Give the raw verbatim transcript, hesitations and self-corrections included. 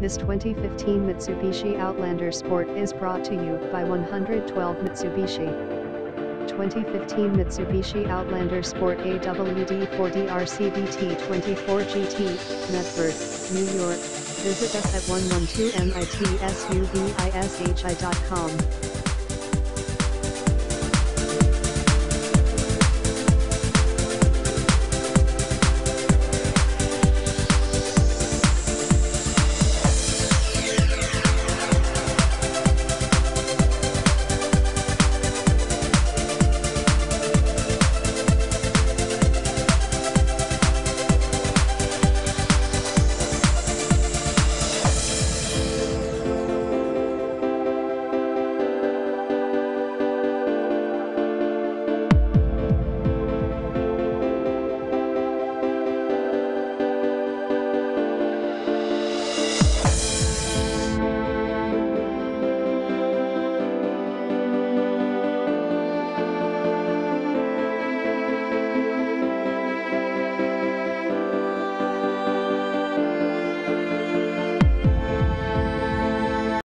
This twenty fifteen Mitsubishi Outlander Sport is brought to you by one twelve Mitsubishi. twenty fifteen Mitsubishi Outlander Sport A W D four D R C B T twenty-four G T, Medford, New York. Visit us at one twelve mitsubishi dot com.